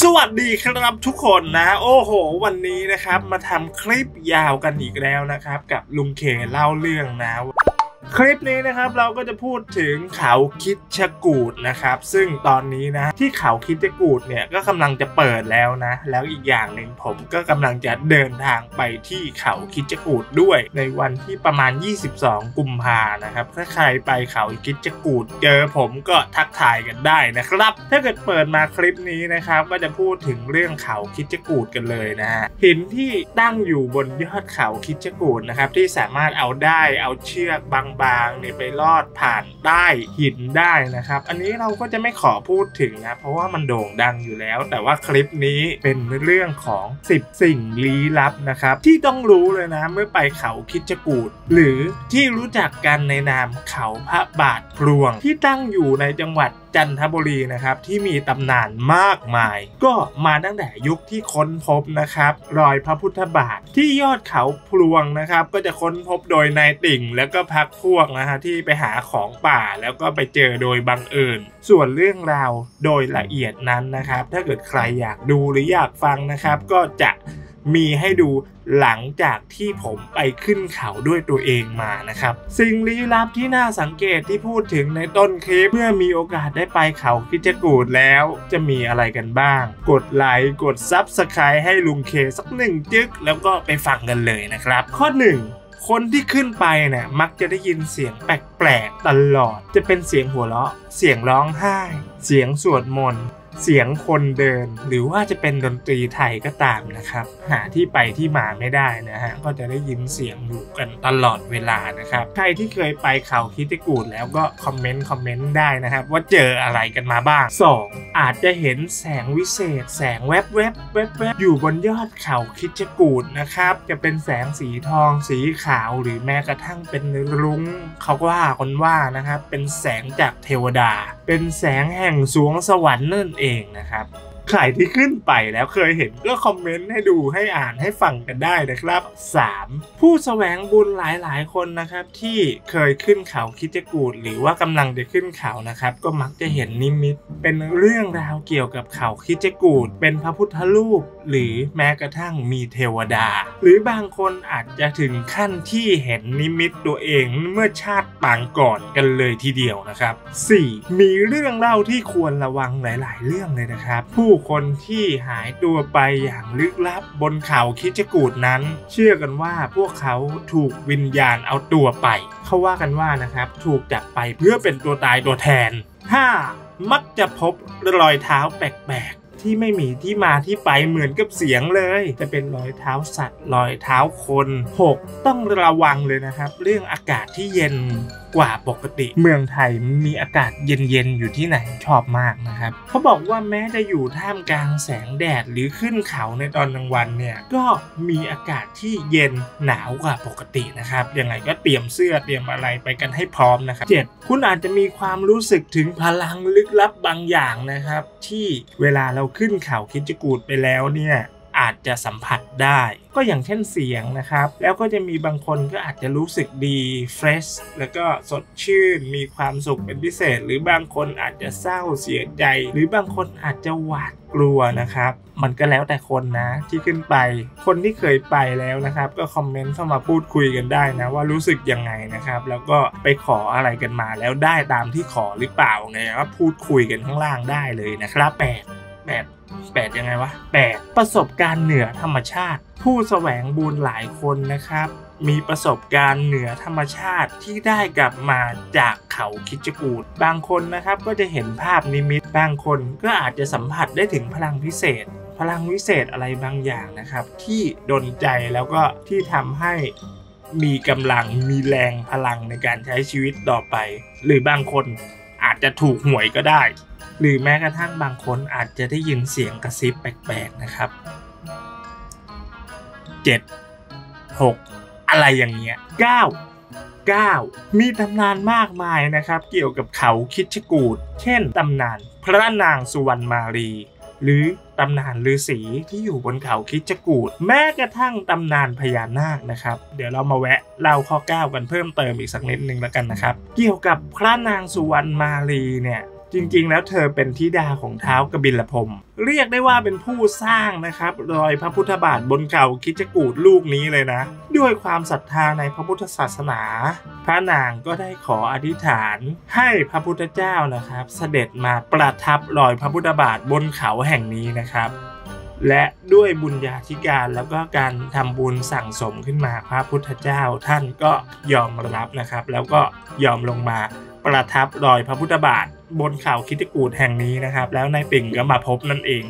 สวัสดีครับทุกคนนะโอ้โหวันนี้นะครับมาทำคลิปยาวกันอีกแล้วนะครับกับลุงเคเล่าเรื่องนะคลิปนี้นะครับเราก็จะพูดถึงเขาคิดชะกูดนะครับซึ่งตอนนี้นะที่เขาคิดชะกูดเนี่ยก็กำลังจะเปิดแล้วนะแล้วอีกอย่างหนึ่งผมก็กำลังจะเดินทางไปที่เขาคิดชะกูดด้วยในวันที่ประมาณ22กุมภานะครับถ้าใครไปเขาคิดชะกูดเจอผมก็ทักทายกันได้นะครับถ้าเกิดเปิดมาคลิปนี้นะครับก็จะพูดถึงเรื่องเขาคิดชะกูดกันเลยนะหินที่ตั้งอยู่บนยอดเขาคิดชะกูดนะครับที่สามารถเอาได้เอาเชือกบางเนี่ยไปลอดผ่านใต้หินได้นะครับอันนี้เราก็จะไม่ขอพูดถึงนะเพราะว่ามันโด่งดังอยู่แล้วแต่ว่าคลิปนี้เป็นเรื่องของ10สิ่งลี้ลับนะครับที่ต้องรู้เลยนะเมื่อไปเขาคิดชะกูฏหรือที่รู้จักกันในนามเขาพระบาทพลวงที่ตั้งอยู่ในจังหวัดจันทบุรีนะครับที่มีตำนานมากมายก็มาตั้งแต่ยุคที่ค้นพบนะครับรอยพระพุทธบาทที่ยอดเขาพลวงนะครับก็จะค้นพบโดยนายติ่งแล้วก็พักพวกนะฮะที่ไปหาของป่าแล้วก็ไปเจอโดยบังเอิญส่วนเรื่องราวโดยละเอียดนั้นนะครับถ้าเกิดใครอยากดูหรืออยากฟังนะครับก็จะมีให้ดูหลังจากที่ผมไปขึ้นเขาด้วยตัวเองมานะครับสิ่งลี้ลับที่น่าสังเกตที่พูดถึงในต้นคลิปเมื่อมีโอกาสได้ไปเขาคิดชะกูฏแล้วจะมีอะไรกันบ้างกดไลค์กดซับสไครต์ให้ลุงเคสักหนึ่งจึ๊กแล้วก็ไปฟังกันเลยนะครับข้อ 1คนที่ขึ้นไปเนี่ยมักจะได้ยินเสียงแปลกๆตลอดจะเป็นเสียงหัวเราะเสียงร้องไห้เสียงสวดมนต์เสียงคนเดินหรือว่าจะเป็นดนตรีไทยก็ตามนะครับหาที่ไปที่มาไม่ได้นะฮะก็จะได้ยินเสียงอยู่กันตลอดเวลานะครับใครที่เคยไปเขาคิดชะกูฏแล้วก็คอมเมนต์ได้นะครับว่าเจออะไรกันมาบ้าง 2. อาจจะเห็นแสงวิเศษแสงแวบๆอยู่บนยอดเขาคิดชะกูฏนะครับจะเป็นแสงสีทองสีขาวหรือแม้กระทั่งเป็นรุ้งเขาว่ากันว่านะครับเป็นแสงจากเทวดาเป็นแสงแห่งสวงสวรรค์นั่นเองนะครับใครที่ขึ้นไปแล้วเคยเห็นก็คอมเมนต์ให้ดูให้อ่านให้ฟังกันได้นะครับ 3. ผู้แสวงบุญหลายๆคนนะครับที่เคยขึ้นเขาคิดชะกูฏหรือว่ากำลังจะขึ้นเขานะครับก็มักจะเห็นนิมิตเป็นเรื่องราวเกี่ยวกับเขาคิดชะกูฏเป็นพระพุทธรูปหรือแม้กระทั่งมีเทวดาหรือบางคนอาจจะถึงขั้นที่เห็นนิมิตตัวเองเมื่อชาติปางก่อนกันเลยทีเดียวนะครับ 4. มีเรื่องเล่าที่ควรระวังหลายๆเรื่องเลยนะครับผู้คนที่หายตัวไปอย่างลึกลับบนเขาคิดชะกูฏนั้นเชื่อกันว่าพวกเขาถูกวิญญาณเอาตัวไปเขาว่ากันว่านะครับถูกจับไปเพื่อเป็นตัวตายตัวแทน 5. มักจะพบรอยเท้าแปลกๆที่ไม่มีที่มาที่ไปเหมือนกับเสียงเลยจะเป็นรอยเท้าสัตว์รอยเท้าคน 6. ต้องระวังเลยนะครับเรื่องอากาศที่เย็นกว่าปกติเมืองไทยมีอากาศเย็นๆอยู่ที่ไหนชอบมากนะครับเขาบอกว่าแม้จะอยู่ท่ามกลางแสงแดดหรือขึ้นเขาในตอนกลางวันเนี่ยก็มีอากาศที่เย็นหนาวกว่าปกตินะครับยังไงก็เตรียมเสื้อเตรียมอะไรไปกันให้พร้อมนะครับ 7. คุณอาจจะมีความรู้สึกถึงพลังลึกลับบางอย่างนะครับที่เวลาเราขึ้นเขาคิดชะกูฏไปแล้วเนี่ยอาจจะสัมผัสได้ก็อย่างเช่นเสียงนะครับแล้วก็จะมีบางคนก็อาจจะรู้สึกดีเฟรชแล้วก็สดชื่นมีความสุขเป็นพิเศษหรือบางคนอาจจะเศร้าเสียใจหรือบางคนอาจจะหวาดกลัวนะครับมันก็แล้วแต่คนนะที่ขึ้นไปคนที่เคยไปแล้วนะครับก็คอมเมนต์เข้ามาพูดคุยกันได้นะว่ารู้สึกยังไงนะครับแล้วก็ไปขออะไรกันมาแล้วได้ตามที่ขอหรือเปล่าไงก็พูดคุยกันข้างล่างได้เลยนะครับแปดยังไงวะ 8. ประสบการณ์เหนือธรรมชาติผู้แสวงบุญหลายคนนะครับมีประสบการณ์เหนือธรรมชาติที่ได้กลับมาจากเขาคิดชะกูฏบางคนนะครับก็จะเห็นภาพนิมิตบางคนก็อาจจะสัมผัสได้ถึงพลังพิเศษอะไรบางอย่างนะครับที่ดลใจแล้วก็ที่ทำให้มีกำลังมีแรงพลังในการใช้ชีวิตต่อไปหรือบางคนอาจจะถูกหวยก็ได้หรือแม้กระทั่งบางคนอาจจะได้ยินเสียงกระซิบแปลกๆนะครับ 7 6 อะไรอย่างเงี้ย 9 มีตำนานมากมายนะครับเกี่ยวกับเขาคิดชะกูฏเช่นตำนานพระนางสุวรรณมารีหรือตำนานฤาษีที่อยู่บนเขาคิดชะกูฏแม้กระทั่งตำนานพญานาคนะครับเดี๋ยวเรามาแวะเล่าข้อ 9 กันเพิ่มเติมอีกสักนิดนึงแล้วกันนะครับเกี่ยวกับพระนางสุวรรณมารีเนี่ย จริงๆแล้วเธอเป็นธิดาของท้าวกบิลพรหมเรียกได้ว่าเป็นผู้สร้างนะครับรอยพระพุทธบาทบนเขาคิชกูฏลูกนี้เลยนะด้วยความศรัทธาในพระพุทธศาสนาพระนางก็ได้ขออธิษฐานให้พระพุทธเจ้านะครับเสด็จมาประทับรอยพระพุทธบาทบนเขาแห่งนี้นะครับและด้วยบุญญาธิการแล้วก็การทำบุญสั่งสมขึ้นมาพระพุทธเจ้าท่านก็ยอมรับนะครับแล้วก็ยอมลงมาประทับรอยพระพุทธบาทบนเขาคิชกูฏแห่งนี้นะครับแล้วนายปิ่งก็มาพบนั่นเอง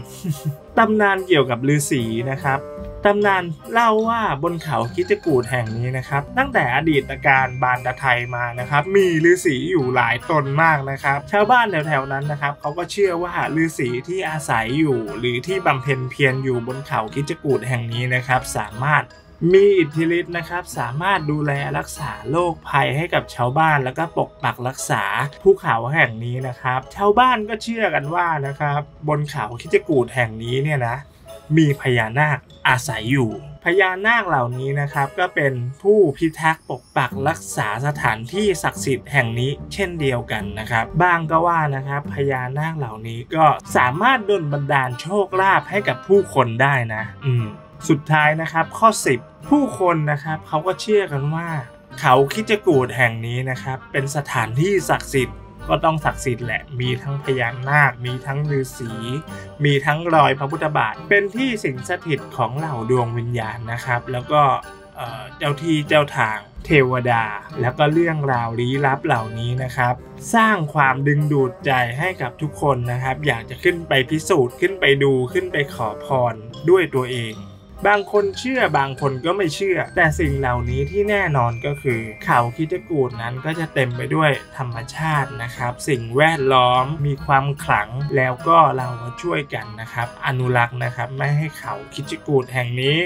ตำนานเกี่ยวกับฤาษีนะครับตำนานเล่าว่าบนเขาคิชกูฏแห่งนี้นะครับตั้งแต่อดีตการบานตะไทยมานะครับมีฤาษีอยู่หลายตนมากนะครับชาวบ้านแถวๆนั้นนะครับเขาก็เชื่อว่าฤาษีที่อาศัยอยู่หรือที่บำเพ็ญเพียรอยู่บนเขาคิชกูฏแห่งนี้นะครับสามารถมีอิทธิฤทธิ์นะครับสามารถดูแลรักษาโรคภัยให้กับชาวบ้านแล้วก็ปกปักรักษาภูเขาแห่งนี้นะครับชาวบ้านก็เชื่อกันว่านะครับบนเขาคิชกูฏแห่งนี้เนี่ยนะมีพญานาคอาศัยอยู่พญานาคเหล่านี้นะครับก็เป็นผู้พิทักษ์ปกปักรักษาสถานที่ศักดิ์สิทธิ์แห่งนี้เช่นเดียวกันนะครับบางก็ว่านะครับพญานาคเหล่านี้ก็สามารถดลบันดาลโชคลาภให้กับผู้คนได้นะสุดท้ายนะครับข้อ10ผู้คนนะครับเขาก็เชื่อกันว่าเขาคิชกูฏแห่งนี้นะครับเป็นสถานที่ศักดิ์สิทธิ์ก็ต้องศักดิ์สิทธิ์แหละมีทั้งพญานาคมีทั้งฤาษีมีทั้งรอยพระพุทธบาทเป็นที่สิงสถิตของเหล่าดวงวิญญาณนะครับแล้วก็เจ้าที่เจ้าทางเทวดาแล้วก็เรื่องราวลี้ลับเหล่านี้นะครับสร้างความดึงดูดใจให้กับทุกคนนะครับอยากจะขึ้นไปพิสูจน์ขึ้นไปดูขึ้นไปขอพรด้วยตัวเองบางคนเชื่อบางคนก็ไม่เชื่อแต่สิ่งเหล่านี้ที่แน่นอนก็คือเขาคิชกูฏนั้นก็จะเต็มไปด้วยธรรมชาตินะครับสิ่งแวดล้อมมีความขลังแล้วก็เรามาช่วยกันนะครับอนุรักษ์นะครับไม่ให้เขาคิชกูฏแห่งนี้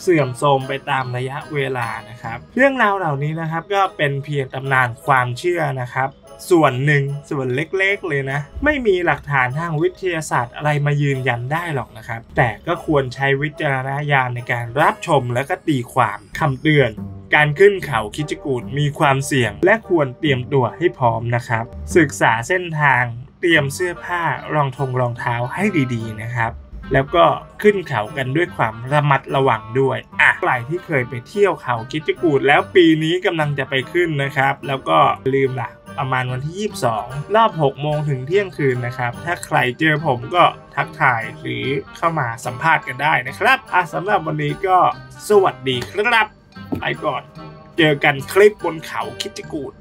เสื่อมโทรมไปตามระยะเวลานะครับเรื่องราวเหล่านี้นะครับก็เป็นเพียงตำนานความเชื่อนะครับส่วนหนึ่งส่วนเล็กๆเลยนะไม่มีหลักฐานทางวิทยาศาสตร์อะไรมายืนยันได้หรอกนะครับแต่ก็ควรใช้วิจารณญาณในการรับชมและก็ตีความคำเตือนการขึ้นเขาคิชกูฏมีความเสี่ยงและควรเตรียมตัวให้พร้อมนะครับศึกษาเส้นทางเตรียมเสื้อผ้ารองทงรองเท้าให้ดีๆนะครับแล้วก็ขึ้นเขากันด้วยความระมัดระวังด้วยใครที่เคยไปเที่ยวเขาคิชกูฏแล้วปีนี้กำลังจะไปขึ้นนะครับแล้วก็ลืมละประมาณวันที่22รอบ6 โมงถึงเที่ยงคืนนะครับถ้าใครเจอผมก็ทักทายหรือเข้ามาสัมภาษณ์กันได้นะครับสำหรับวันนี้ก็สวัสดีครับไปก่อนเจอกันคลิปบนเขาคิชกูฏ